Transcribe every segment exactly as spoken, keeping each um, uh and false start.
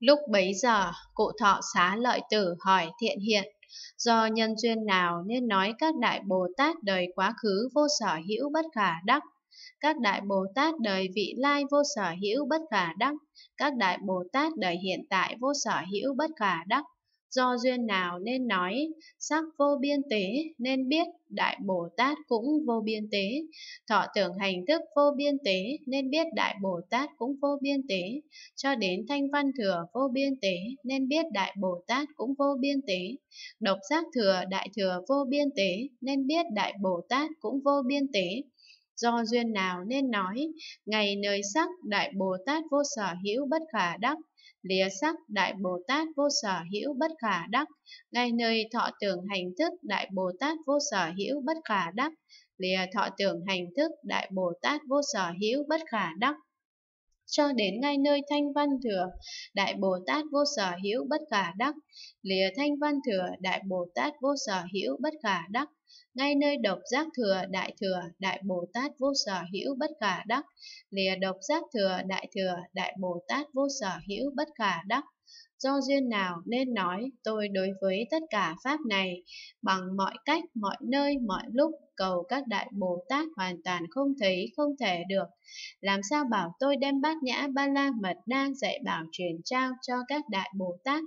Lúc bấy giờ, cụ thọ xá lợi tử hỏi Thiện Hiện, do nhân duyên nào nên nói các đại Bồ Tát đời quá khứ vô sở hữu bất khả đắc, các đại Bồ Tát đời vị lai vô sở hữu bất khả đắc, các đại Bồ Tát đời hiện tại vô sở hữu bất khả đắc, do duyên nào nên nói sắc vô biên tế, nên biết đại Bồ Tát cũng vô biên tế, thọ tưởng hành thức vô biên tế, nên biết đại Bồ Tát cũng vô biên tế, cho đến thanh văn thừa vô biên tế, nên biết đại Bồ Tát cũng vô biên tế, độc giác thừa đại thừa vô biên tế, nên biết đại Bồ Tát cũng vô biên tế. Do duyên nào nên nói ngày nơi sắc đại Bồ Tát vô sở hữu bất khả đắc, lìa sắc đại Bồ Tát vô sở hữu bất khả đắc, ngay nơi thọ tưởng hành thức đại Bồ Tát vô sở hữu bất khả đắc, lìa thọ tưởng hành thức đại Bồ Tát vô sở hữu bất khả đắc, cho đến ngay nơi thanh văn thừa đại Bồ Tát vô sở hữu bất khả đắc, lìa thanh văn thừa đại Bồ Tát vô sở hữu bất khả đắc, ngay nơi độc giác thừa đại thừa đại Bồ Tát vô sở hữu bất khả đắc, lìa độc giác thừa đại thừa đại Bồ Tát vô sở hữu bất khả đắc. Do duyên nào nên nói tôi đối với tất cả pháp này bằng mọi cách, mọi nơi, mọi lúc cầu các đại Bồ Tát hoàn toàn không thấy, không thể được. Làm sao bảo tôi đem Bát Nhã Ba La Mật Đa dạy bảo truyền trao cho các đại Bồ Tát?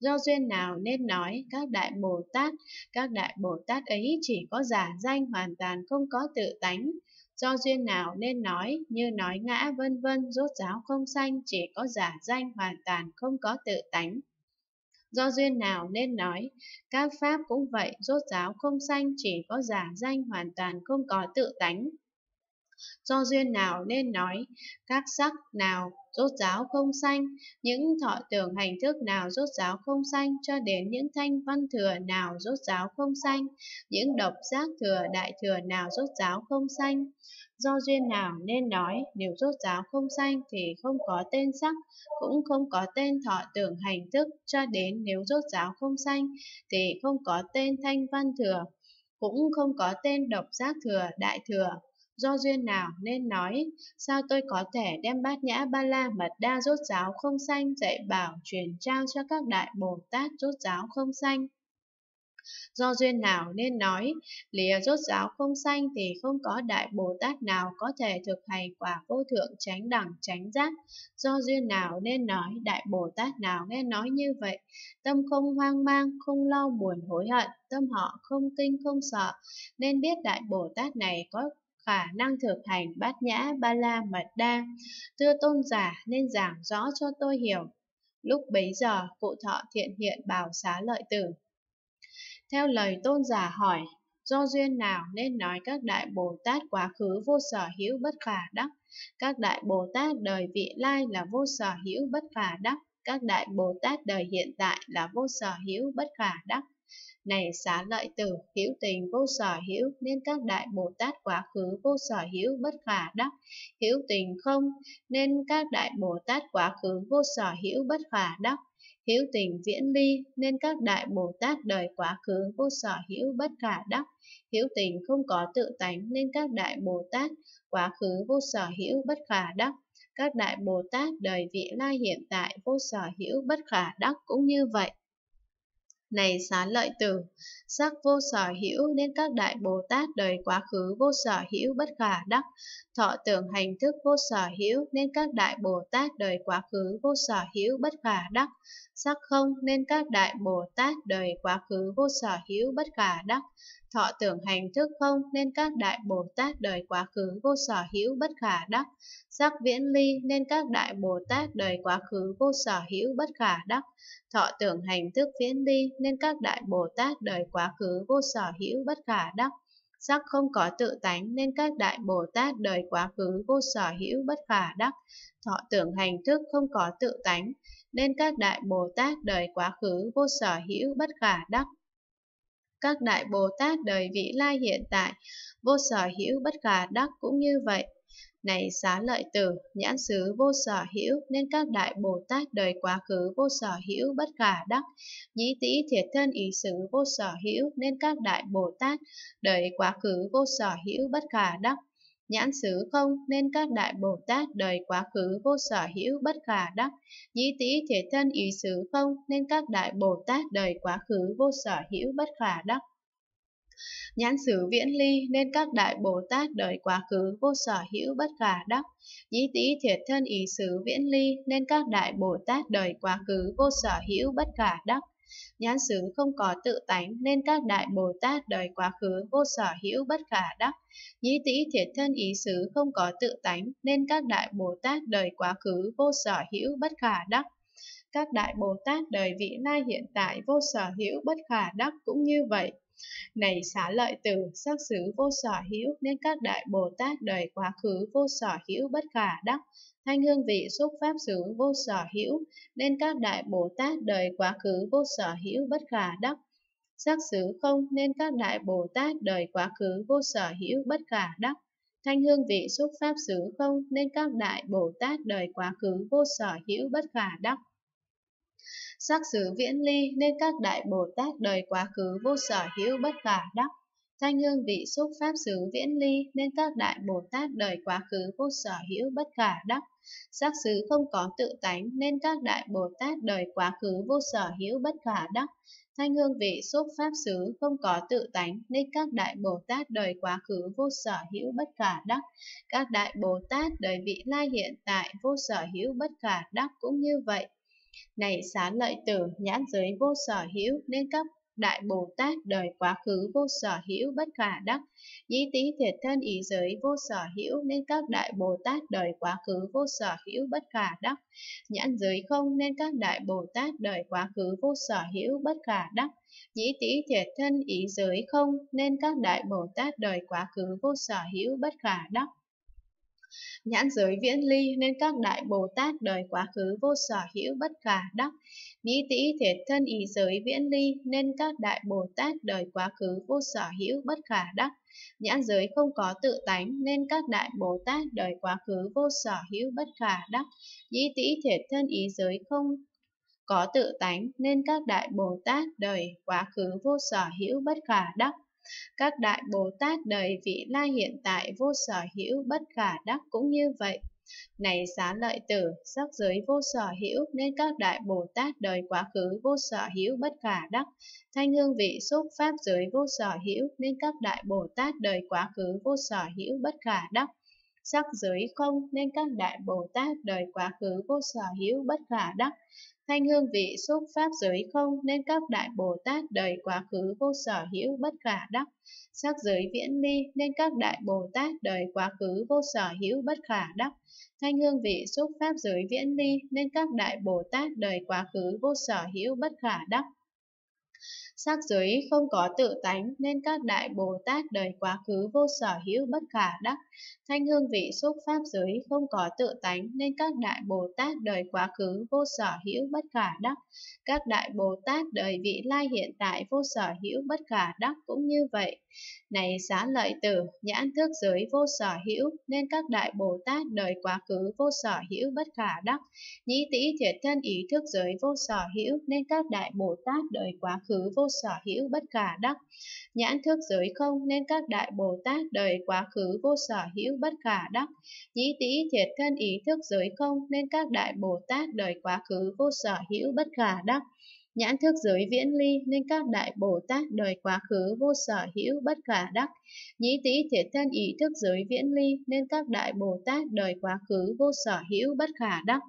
Do duyên nào nên nói các đại Bồ Tát, các đại Bồ Tát ấy chỉ có giả danh, hoàn toàn không có tự tánh. Do duyên nào nên nói như nói ngã vân vân, rốt ráo không sanh, chỉ có giả danh, hoàn toàn không có tự tánh. Do duyên nào nên nói các pháp cũng vậy, rốt ráo không sanh, chỉ có giả danh, hoàn toàn không có tự tánh. Do duyên nào nên nói các sắc nào rốt ráo không sanh, những thọ tưởng hành thức nào rốt ráo không sanh, cho đến những thanh văn thừa nào rốt ráo không sanh, những độc giác thừa đại thừa nào rốt ráo không sanh. Do duyên nào nên nói nếu rốt ráo không sanh thì không có tên sắc, cũng không có tên thọ tưởng hành thức, cho đến nếu rốt ráo không sanh thì không có tên thanh văn thừa, cũng không có tên độc giác thừa đại thừa. Do duyên nào nên nói sao tôi có thể đem Bát Nhã Ba La Mật Đa rốt ráo không sanh dạy bảo truyền trao cho các đại Bồ Tát rốt ráo không sanh? Do duyên nào nên nói lìa rốt ráo không sanh thì không có đại Bồ Tát nào có thể thực hành quả vô thượng chánh đẳng chánh giác. Do duyên nào nên nói đại Bồ Tát nào nghe nói như vậy, tâm không hoang mang, không lo buồn hối hận, tâm họ không kinh không sợ, nên biết đại Bồ Tát này có khả năng thực hành Bát Nhã Ba La Mật Đa. Thưa tôn giả nên giảng rõ cho tôi hiểu. Lúc bấy giờ cụ thọ Thiện Hiện bảo Xá Lợi Tử, theo lời tôn giả hỏi, do duyên nào nên nói các đại Bồ Tát quá khứ vô sở hữu bất khả đắc, các đại Bồ Tát đời vị lai là vô sở hữu bất khả đắc, các đại Bồ Tát đời hiện tại là vô sở hữu bất khả đắc? Này Xá Lợi Tử, hữu tình vô sở hữu nên các đại Bồ Tát quá khứ vô sở hữu bất khả đắc, hữu tình không nên các đại Bồ Tát quá khứ vô sở hữu bất khả đắc, hữu tình viễn ly nên các đại Bồ Tát đời quá khứ vô sở hữu bất khả đắc, hữu tình không có tự tánh nên các đại Bồ Tát quá khứ vô sở hữu bất khả đắc, các đại Bồ Tát đời vị lai hiện tại vô sở hữu bất khả đắc cũng như vậy. Này Xá Lợi Tử, sắc vô sở hữu nên các đại Bồ Tát đời quá khứ vô sở hữu bất khả đắc, thọ tưởng hành thức vô sở hữu nên các đại Bồ Tát đời quá khứ vô sở hữu bất khả đắc, sắc không nên các đại Bồ Tát đời quá khứ vô sở hữu bất khả đắc, thọ tưởng hành thức không nên các đại Bồ Tát đời quá khứ vô sở hữu bất khả đắc, sắc viễn ly nên các đại Bồ Tát đời quá khứ vô sở hữu bất khả đắc, thọ tưởng hành thức viễn ly nên các đại Bồ Tát đời quá khứ vô sở hữu bất khả đắc, sắc không có tự tánh nên các đại Bồ Tát đời quá khứ vô sở hữu bất khả đắc, thọ tưởng hành thức không có tự tánh nên các đại Bồ Tát đời quá khứ vô sở hữu bất khả đắc, các đại Bồ Tát đời vị lai hiện tại vô sở hữu bất khả đắc cũng như vậy. Này Xá Lợi Tử, nhãn xứ vô sở hữu nên các đại Bồ Tát đời quá khứ vô sở hữu bất khả đắc, nhĩ tĩ thiệt thân ý xứ vô sở hữu nên các đại Bồ Tát đời quá khứ vô sở hữu bất khả đắc, nhãn xứ không nên các đại Bồ Tát đời quá khứ vô sở hữu bất khả đắc, nhĩ tỷ thể thân ý xứ không nên các đại Bồ Tát đời quá khứ vô sở hữu bất khả đắc. Nhãn xứ viễn ly nên các đại Bồ Tát đời quá khứ vô sở hữu bất khả đắc, nhĩ tỷ thiệt thân ý xứ viễn ly nên các đại Bồ Tát đời quá khứ vô sở hữu bất khả đắc. Nhãn xứ không có tự tánh nên các đại Bồ Tát đời quá khứ vô sở hữu bất khả đắc, nhĩ tỷ thiệt thân ý xứ không có tự tánh nên các đại Bồ Tát đời quá khứ vô sở hữu bất khả đắc. Các đại Bồ Tát đời vị lai hiện tại vô sở hữu bất khả đắc cũng như vậy. Này Xá Lợi Tử, sắc xứ vô sở hữu nên các đại Bồ Tát đời quá khứ vô sở hữu bất khả đắc, thanh hương vị xúc pháp xứ vô sở hữu nên các đại Bồ Tát đời quá khứ vô sở hữu bất khả đắc, sắc xứ không nên các đại Bồ Tát đời quá khứ vô sở hữu bất khả đắc, thanh hương vị xúc pháp xứ không nên các đại Bồ Tát đời quá khứ vô sở hữu bất khả đắc. Sắc xứ viễn ly nên các đại Bồ Tát đời quá khứ vô sở hữu bất khả đắc, thanh hương vị xúc pháp xứ viễn ly nên các đại Bồ Tát đời quá khứ vô sở hữu bất khả đắc, sắc xứ không có tự tánh nên các đại Bồ Tát đời quá khứ vô sở hữu bất khả đắc, thanh hương vị xúc pháp xứ không có tự tánh nên các đại Bồ Tát đời quá khứ vô sở hữu bất khả đắc, các đại Bồ Tát đời vị lai hiện tại vô sở hữu bất khả đắc cũng như vậy. Này Xá Lợi Tử, nhãn giới vô sở hữu nên các đại Bồ Tát đời quá khứ vô sở hữu bất khả đắc, nhĩ tỷ thiệt thân ý giới vô sở hữu nên các đại Bồ Tát đời quá khứ vô sở hữu bất khả đắc, nhãn giới không nên các đại Bồ Tát đời quá khứ vô sở hữu bất khả đắc, nhĩ tỷ thiệt thân ý giới không nên các đại Bồ Tát đời quá khứ vô sở hữu bất khả đắc. Nhãn giới viễn ly nên các đại Bồ Tát đời quá khứ vô sở hữu bất khả đắc, nhĩ tỷ thiệt thân ý giới viễn ly nên các đại Bồ Tát đời quá khứ vô sở hữu bất khả đắc, nhãn giới không có tự tánh nên các đại Bồ Tát đời quá khứ vô sở hữu bất khả đắc, nhĩ tỷ thiệt thân ý giới không có tự tánh nên các đại Bồ Tát đời quá khứ vô sở hữu bất khả đắc, các đại Bồ Tát đời vị lai hiện tại vô sở hữu bất khả đắc cũng như vậy. Này Xá Lợi Tử, sắc giới vô sở hữu nên các đại Bồ Tát đời quá khứ vô sở hữu bất khả đắc, thanh hương vị xúc pháp giới vô sở hữu nên các đại Bồ Tát đời quá khứ vô sở hữu bất khả đắc, sắc giới không nên các đại Bồ Tát đời quá khứ vô sở hữu bất khả đắc, thanh hương vị xúc pháp giới không nên các đại Bồ Tát đời quá khứ vô sở hữu bất khả đắc, sắc giới viễn ly nên các đại Bồ Tát đời quá khứ vô sở hữu bất khả đắc, thanh hương vị xúc pháp giới viễn ly nên các đại Bồ Tát đời quá khứ vô sở hữu bất khả đắc, sắc giới không có tự tánh nên các đại Bồ Tát đời quá khứ vô sở hữu bất khả đắc, thanh hương vị xúc pháp giới không có tự tánh nên các đại Bồ Tát đời quá khứ vô sở hữu bất khả đắc, các đại Bồ Tát đời vị lai hiện tại vô sở hữu bất khả đắc cũng như vậy. Này Xá Lợi Tử, nhãn thức giới vô sở hữu nên các đại Bồ Tát đời quá khứ vô sở hữu bất khả đắc, nhĩ tỷ thiệt thân ý thức giới vô sở hữu nên các đại Bồ Tát đời quá khứ vô sở hữu bất khả đắc, nhãn thức giới không nên các đại Bồ Tát đời quá khứ vô sở hữu bất khả đắc, nhĩ tỷ thiệt thân ý thức giới không nên các đại Bồ Tát đời quá khứ vô sở hữu bất khả đắc, nhãn thức giới viễn ly nên các đại Bồ Tát đời quá khứ vô sở hữu bất khả đắc, nhĩ tỷ thiệt thân ý thức giới viễn ly nên các đại Bồ Tát đời quá khứ vô sở hữu bất khả đắc,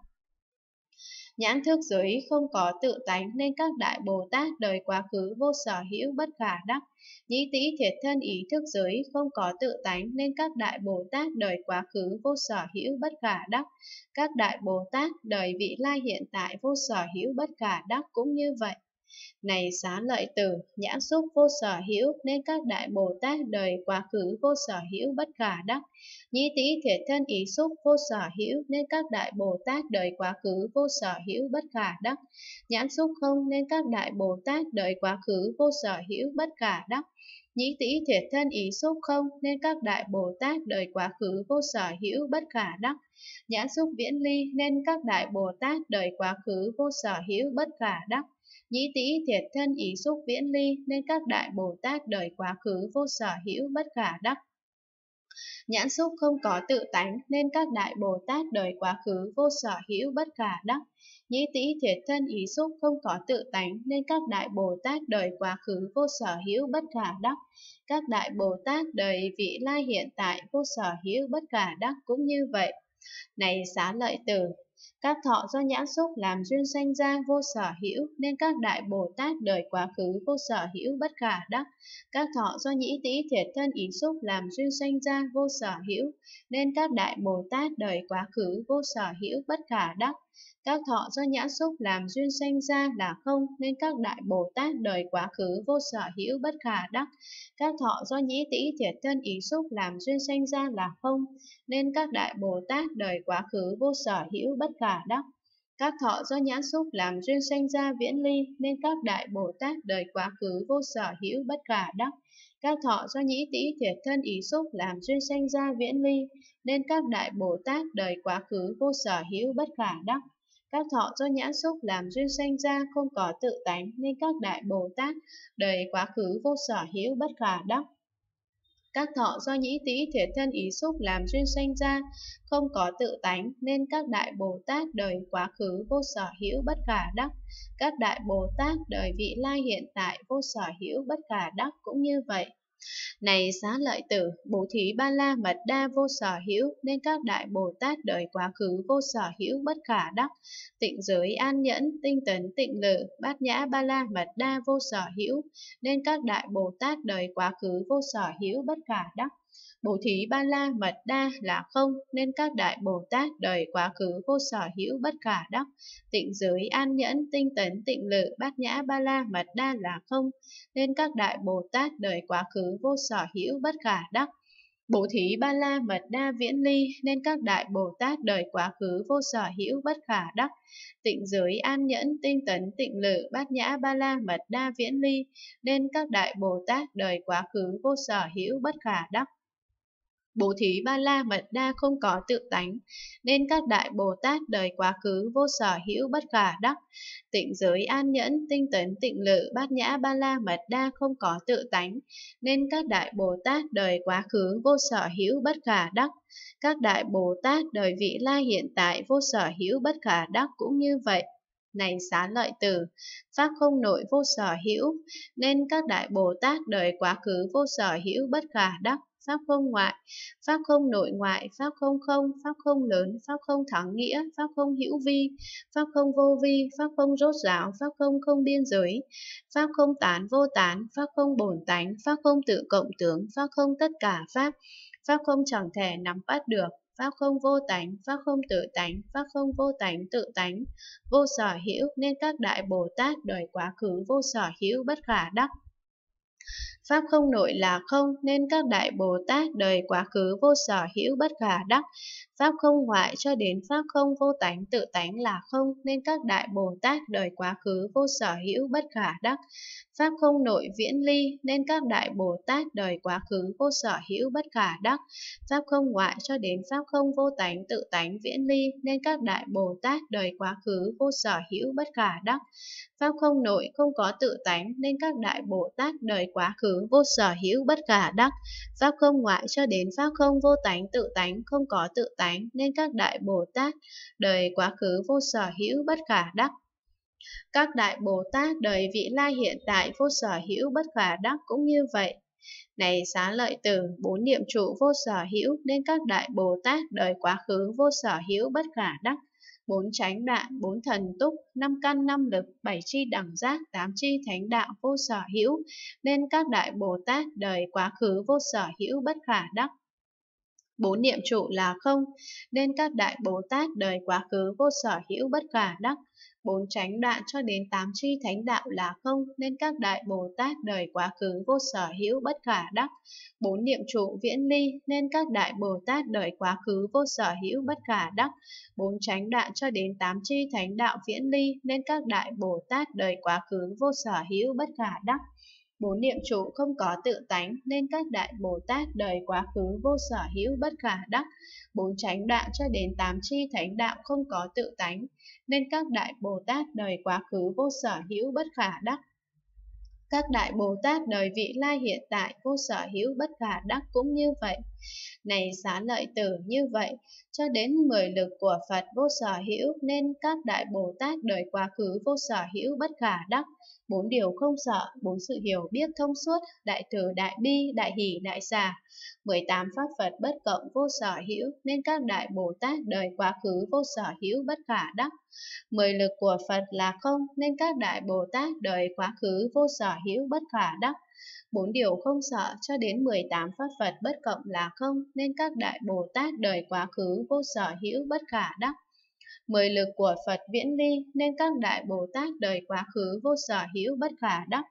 nhãn thức giới không có tự tánh nên các đại Bồ Tát đời quá khứ vô sở hữu bất khả đắc, nhĩ tỷ thiệt thân ý thức giới không có tự tánh nên các đại Bồ Tát đời quá khứ vô sở hữu bất khả đắc, các đại Bồ Tát đời vị lai hiện tại vô sở hữu bất khả đắc cũng như vậy. Này Xá Lợi Tử, nhãn xúc vô sở hữu nên các đại Bồ Tát đời quá khứ vô sở hữu bất khả đắc, nhĩ tỷ thiệt thân ý xúc vô sở hữu nên các đại Bồ Tát đời quá khứ vô sở hữu bất khả đắc, nhãn xúc không nên các đại Bồ Tát đời quá khứ vô sở hữu bất khả đắc, nhĩ tỷ thiệt thân ý xúc không nên các đại Bồ Tát đời quá khứ vô sở hữu bất khả đắc, nhãn xúc viễn ly nên các đại Bồ Tát đời quá khứ vô sở hữu bất khả đắc, nhĩ tỷ thiệt thân ý xúc viễn ly nên các đại Bồ Tát đời quá khứ vô sở hữu bất khả đắc, Nhãn xúc không có tự tánh nên các đại Bồ Tát đời quá khứ vô sở hữu bất khả đắc. Nhĩ tỷ thiệt thân ý xúc không có tự tánh nên các đại Bồ Tát đời quá khứ vô sở hữu bất khả đắc. Các đại Bồ Tát đời vị lai hiện tại vô sở hữu bất khả đắc cũng như vậy. Này Xá Lợi Tử, các thọ do nhãn xúc làm duyên sanh ra vô sở hữu nên các đại Bồ Tát đời quá khứ vô sở hữu bất khả đắc. Các thọ do nhĩ tỷ thiệt thân ý xúc làm duyên sanh ra vô sở hữu nên các đại Bồ Tát đời quá khứ vô sở hữu bất khả đắc. Các thọ do nhãn xúc làm duyên sanh ra là không nên các đại Bồ Tát đời quá khứ vô sở hữu bất khả đắc. Các thọ do nhĩ tỷ thiệt thân ý xúc làm duyên sanh ra là không nên các đại Bồ Tát đời quá khứ vô sở hữu bất khả đắc. Các thọ do nhãn xúc làm duyên sanh ra viễn ly nên các đại Bồ Tát đời quá khứ vô sở hữu bất khả đắc. Các thọ do nhĩ tỷ thiệt thân ý xúc làm duyên sanh ra viễn ly nên các đại Bồ Tát đời quá khứ vô sở hữu bất khả đắc. Các thọ do nhãn xúc làm duyên sanh ra không có tự tánh nên các đại Bồ Tát đời quá khứ vô sở hữu bất khả đắc. Các thọ do nhĩ tỷ thiệt thân ý xúc làm duyên sanh ra không có tự tánh nên các đại Bồ Tát đời quá khứ vô sở hữu bất khả đắc. Các đại Bồ Tát đời vị lai hiện tại vô sở hữu bất khả đắc cũng như vậy. Này Xá Lợi Tử, bố thí ba la mật đa vô sở hữu nên các đại Bồ Tát đời quá khứ vô sở hữu bất khả đắc. Tịnh giới an nhẫn tinh tấn tịnh lự bát nhã ba la mật đa vô sở hữu nên các đại Bồ Tát đời quá khứ vô sở hữu bất khả đắc. Bố thí ba la mật đa là không nên các đại Bồ Tát đời quá khứ vô sở hữu bất khả đắc. Tịnh giới an nhẫn tinh tấn tịnh lự bát nhã ba la mật đa là không nên các đại Bồ Tát đời quá khứ vô sở hữu bất khả đắc. Bố thí ba la mật đa viễn ly nên các đại Bồ Tát đời quá khứ vô sở hữu bất khả đắc. Tịnh giới an nhẫn tinh tấn tịnh lự bát nhã ba la mật đa viễn ly nên các đại Bồ Tát đời quá khứ vô sở hữu bất khả đắc. Bố thí ba la mật đa không có tự tánh nên các đại Bồ Tát đời quá khứ vô sở hữu bất khả đắc. Tịnh giới an nhẫn tinh tấn tịnh lự bát nhã ba la mật đa không có tự tánh nên các đại Bồ Tát đời quá khứ vô sở hữu bất khả đắc. Các đại Bồ Tát đời vị lai hiện tại vô sở hữu bất khả đắc cũng như vậy. Này Xá Lợi Tử, pháp không nội vô sở hữu nên các đại Bồ Tát đời quá khứ vô sở hữu bất khả đắc. Pháp không ngoại, pháp không nội ngoại, pháp không không, pháp không lớn, pháp không thắng nghĩa, pháp không hữu vi, pháp không vô vi, pháp không rốt ráo, pháp không không biên giới, pháp không tán vô tán, pháp không bổn tánh, pháp không tự cộng tướng, pháp không tất cả pháp, pháp không chẳng thể nắm bắt được, pháp không vô tánh, pháp không tự tánh, pháp không vô tánh tự tánh, vô sở hữu nên các đại Bồ Tát đời quá khứ vô sở hữu bất khả đắc. Pháp không nội là không nên các đại Bồ Tát đời quá khứ vô sở hữu bất khả đắc. Pháp không ngoại cho đến pháp không vô tánh tự tánh là không nên các đại Bồ Tát đời quá khứ vô sở hữu bất khả đắc. Pháp không nội viễn ly nên các đại Bồ Tát đời quá khứ vô sở hữu bất khả đắc. Pháp không ngoại cho đến pháp không vô tánh tự tánh viễn ly nên các đại Bồ Tát đời quá khứ vô sở hữu bất khả đắc. Pháp không nội không có tự tánh nên các đại Bồ Tát đời quá khứ vô sở hữu bất khả đắc. Pháp không ngoại cho đến pháp không vô tánh tự tánh không có tự tánh nên các đại Bồ Tát đời quá khứ vô sở hữu bất khả đắc. Các đại Bồ Tát đời vị lai hiện tại vô sở hữu bất khả đắc cũng như vậy. Này Xá Lợi Tử, bốn niệm trụ vô sở hữu nên các đại Bồ Tát đời quá khứ vô sở hữu bất khả đắc. Bốn chánh đoạn, bốn thần túc, năm căn năm lực, bảy chi đẳng giác, tám chi thánh đạo vô sở hữu nên các đại Bồ Tát đời quá khứ vô sở hữu bất khả đắc. Bốn niệm trụ là không nên các đại Bồ Tát đời quá khứ vô sở hữu bất khả đắc. Bốn chánh đoạn cho đến tám chi thánh đạo là không nên các đại Bồ Tát đời quá khứ vô sở hữu bất khả đắc. Bốn niệm trụ viễn ly nên các đại Bồ Tát đời quá khứ vô sở hữu bất khả đắc. Bốn chánh đoạn cho đến tám chi thánh đạo viễn ly nên các đại Bồ Tát đời quá khứ vô sở hữu bất khả đắc. Bốn niệm trụ không có tự tánh nên các đại Bồ Tát đời quá khứ vô sở hữu bất khả đắc. Bốn chánh đạo cho đến tám chi thánh đạo không có tự tánh nên các đại Bồ Tát đời quá khứ vô sở hữu bất khả đắc. Các đại Bồ Tát đời vị lai hiện tại vô sở hữu bất khả đắc cũng như vậy. Này Xá Lợi Tử, như vậy, cho đến mười lực của Phật vô sở hữu nên các Đại Bồ Tát đời quá khứ vô sở hữu bất khả đắc, bốn điều không sợ, bốn sự hiểu biết thông suốt, đại từ, đại bi, đại hỷ, đại xả. mười tám pháp Phật bất cộng vô sở hữu nên các Đại Bồ Tát đời quá khứ vô sở hữu bất khả đắc. mười lực của Phật là không nên các Đại Bồ Tát đời quá khứ vô sở hữu bất khả đắc. Bốn điều không sợ cho đến mười tám pháp Phật bất cộng là không nên các Đại Bồ Tát đời quá khứ vô sở hữu bất khả đắc. Mười lực của Phật viễn ly nên các Đại Bồ Tát đời quá khứ vô sở hữu bất khả đắc.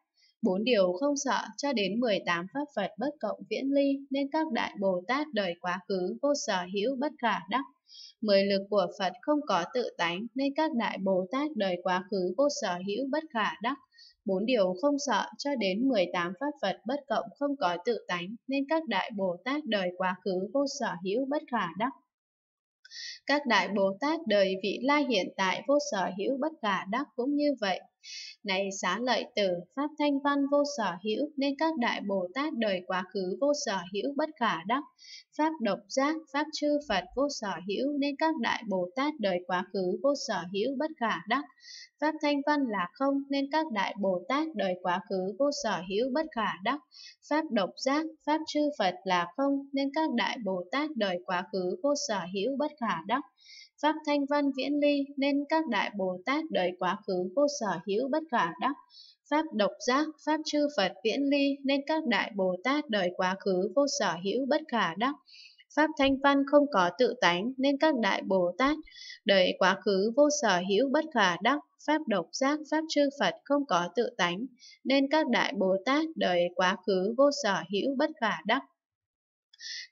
Bốn điều không sợ cho đến mười tám pháp Phật bất cộng viễn ly nên các Đại Bồ Tát đời quá khứ vô sở hữu bất khả đắc. Mười lực của Phật không có tự tánh nên các Đại Bồ Tát đời quá khứ vô sở hữu bất khả đắc. Bốn điều không sợ cho đến mười tám pháp Phật bất cộng không có tự tánh nên các Đại Bồ Tát đời quá khứ vô sở hữu bất khả đắc. Các Đại Bồ Tát đời vị lai hiện tại vô sở hữu bất khả đắc cũng như vậy. Này Xá Lợi Tử, pháp thanh văn vô sở hữu nên các Đại Bồ Tát đời quá khứ vô sở hữu bất khả đắc. Pháp độc giác, pháp chư Phật vô sở hữu nên các Đại Bồ Tát đời quá khứ vô sở hữu bất khả đắc. Pháp thanh văn là không nên các Đại Bồ Tát đời quá khứ vô sở hữu bất khả đắc. Pháp độc giác, pháp chư Phật là không nên các Đại Bồ Tát đời quá khứ vô sở hữu bất khả đắc. Pháp thanh văn viễn ly nên các Đại Bồ Tát đời quá khứ vô sở hữu bất khả đắc. Pháp độc giác, pháp chư Phật viễn ly nên các Đại Bồ Tát đời quá khứ vô sở hữu bất khả đắc. Pháp thanh văn không có tự tánh nên các Đại Bồ Tát đời quá khứ vô sở hữu bất khả đắc. Pháp độc giác, pháp chư Phật không có tự tánh nên các Đại Bồ Tát đời quá khứ vô sở hữu bất khả đắc.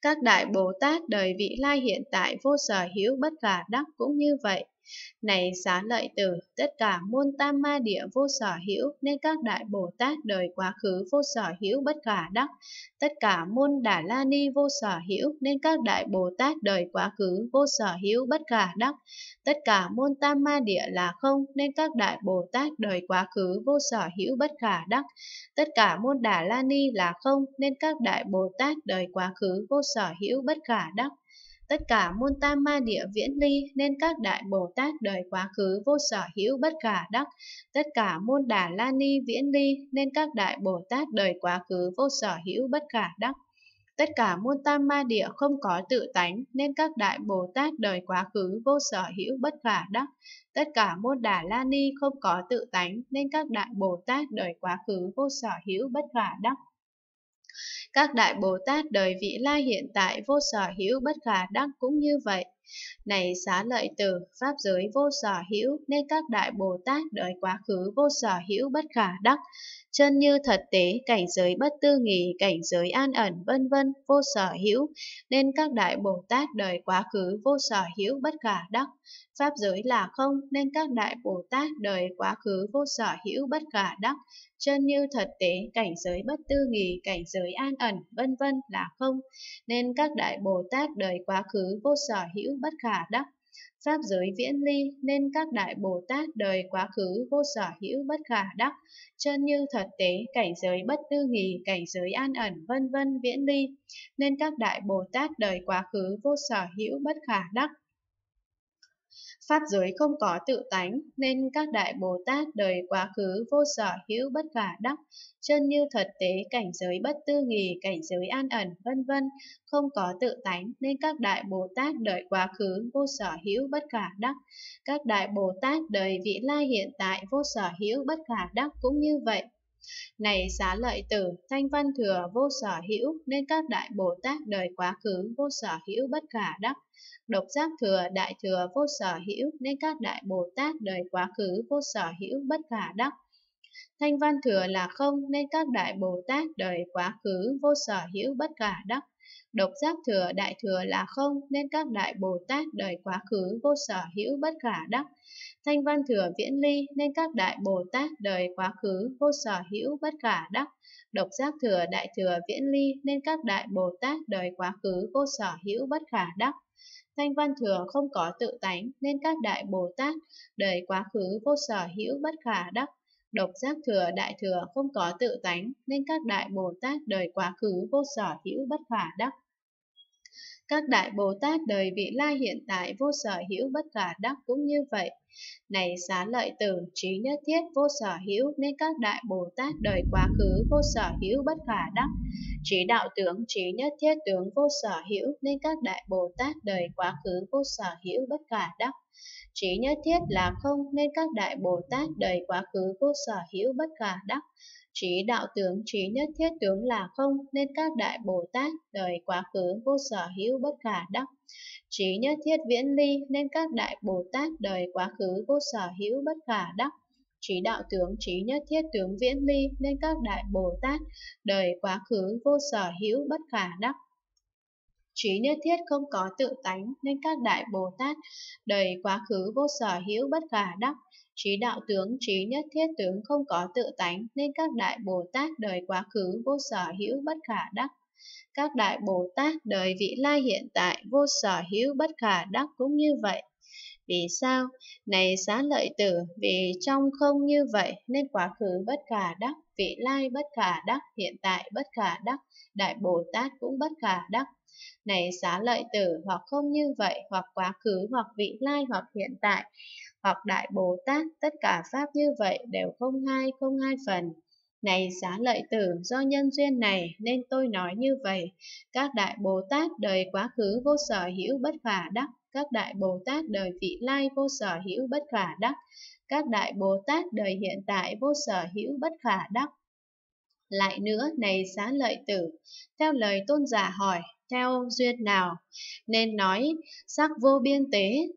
Các Đại Bồ Tát đời vị lai hiện tại vô sở hữu bất khả đắc cũng như vậy. Này Xá Lợi Tử, tất cả muôn tam ma địa vô sở hữu nên các Đại Bồ Tát đời quá khứ vô sở hữu bất khả đắc. Tất cả muôn Đà La Ni vô sở hữu nên các Đại Bồ Tát đời quá khứ vô sở hữu bất khả đắc. Tất cả muôn tam ma địa là không nên các Đại Bồ Tát đời quá khứ vô sở hữu bất khả đắc. Tất cả muôn Đà La Ni là không nên các Đại Bồ Tát đời quá khứ vô sở hữu bất khả đắc. Tất cả muôn tam ma địa viễn ly nên các Đại Bồ Tát đời quá khứ vô sở hữu bất khả đắc. Tất cả muôn Đà La Ni viễn ly nên các Đại Bồ Tát đời quá khứ vô sở hữu bất khả đắc. Tất cả muôn tam ma địa không có tự tánh nên các Đại Bồ Tát đời quá khứ vô sở hữu bất khả đắc. Tất cả muôn Đà La Ni không có tự tánh nên các Đại Bồ Tát đời quá khứ vô sở hữu bất khả đắc. Các Đại Bồ Tát đời vị lai hiện tại vô sở hữu bất khả đắc cũng như vậy. Này Xá Lợi Tử, pháp giới vô sở hữu nên các Đại Bồ Tát đời quá khứ vô sở hữu bất khả đắc. Chân như thật tế, cảnh giới bất tư nghì, cảnh giới an ẩn vân vân vô sở hữu nên các Đại Bồ Tát đời quá khứ vô sở hữu bất khả đắc. Pháp giới là không nên các Đại Bồ Tát đời quá khứ vô sở hữu bất khả đắc. Chân như thật tế, cảnh giới bất tư nghì, cảnh giới an ẩn vân vân là không nên các Đại Bồ Tát đời quá khứ vô sở hữu bất khả đắc. Pháp giới viễn ly nên các Đại Bồ Tát đời quá khứ vô sở hữu bất khả đắc. Chân như thật tế, cảnh giới bất tư nghì, cảnh giới an ẩn vân vân viễn ly nên các Đại Bồ Tát đời quá khứ vô sở hữu bất khả đắc. Pháp giới không có tự tánh nên các Đại Bồ Tát đời quá khứ vô sở hữu bất khả đắc. Chân như thật tế, cảnh giới bất tư nghì, cảnh giới an ẩn vân vân không có tự tánh nên các Đại Bồ Tát đời quá khứ vô sở hữu bất khả đắc. Các Đại Bồ Tát đời vị lai hiện tại vô sở hữu bất khả đắc cũng như vậy. Này Xá Lợi Tử, thanh văn thừa vô sở hữu nên các Đại Bồ Tát đời quá khứ vô sở hữu bất khả đắc. Độc giác thừa, đại thừa vô sở hữu nên các Đại Bồ Tát đời quá khứ vô sở hữu bất khả đắc. Thanh văn thừa là không nên các Đại Bồ Tát đời quá khứ vô sở hữu bất khả đắc. Độc giác thừa, đại thừa là không nên các Đại Bồ Tát đời quá khứ vô sở hữu bất khả đắc. Thanh văn thừa viễn ly nên các Đại Bồ Tát đời quá khứ vô sở hữu bất khả đắc. Độc giác thừa, đại thừa viễn ly nên các Đại Bồ Tát đời quá khứ vô sở hữu bất khả đắc. Thanh văn thừa không có tự tánh nên các Đại Bồ Tát đời quá khứ vô sở hữu bất khả đắc. Độc giác thừa, đại thừa không có tự tánh nên các Đại Bồ Tát đời quá khứ vô sở hữu bất khả đắc. Các Đại Bồ Tát đời vị lai hiện tại vô sở hữu bất khả đắc cũng như vậy. Này Xá Lợi Tử, trí nhất thiết vô sở hữu nên các Đại Bồ Tát đời quá khứ vô sở hữu bất khả đắc. Trí đạo tướng, trí nhất thiết tướng vô sở hữu nên các Đại Bồ Tát đời quá khứ vô sở hữu bất khả đắc. Trí nhất thiết là không nên các Đại Bồ Tát đời quá khứ vô sở hữu bất khả đắc. Trí đạo tướng, trí nhất thiết tướng là không nên các Đại Bồ Tát đời quá khứ vô sở hữu bất khả đắc. Trí nhất thiết viễn ly nên các Đại Bồ Tát đời quá khứ vô sở hữu bất khả đắc. Trí đạo tướng, trí nhất thiết tướng viễn ly nên các Đại Bồ Tát đời quá khứ vô sở hữu bất khả đắc. Trí nhất thiết không có tự tánh nên các Đại Bồ Tát đời quá khứ vô sở hữu bất khả đắc. Trí đạo tướng, trí nhất thiết tướng không có tự tánh nên các Đại Bồ Tát đời quá khứ vô sở hữu bất khả đắc. Các Đại Bồ Tát đời vị lai hiện tại vô sở hữu bất khả đắc cũng như vậy. Vì sao? Này Xá Lợi Tử, vì trong không như vậy nên quá khứ bất khả đắc, vị lai bất khả đắc, hiện tại bất khả đắc, Đại Bồ Tát cũng bất khả đắc. Này Xá Lợi Tử, hoặc không như vậy, hoặc quá khứ, hoặc vị lai, hoặc hiện tại, hoặc Đại Bồ Tát, tất cả pháp như vậy đều không hai, không hai phần. Này Xá Lợi Tử, do nhân duyên này nên tôi nói như vậy. Các Đại Bồ Tát đời quá khứ vô sở hữu bất khả đắc. Các Đại Bồ Tát đời vị lai vô sở hữu bất khả đắc. Các Đại Bồ Tát đời hiện tại vô sở hữu bất khả đắc. Lại nữa, này Xá Lợi Tử, theo lời tôn giả hỏi, theo duyên nào nên nói sắc vô biên tế,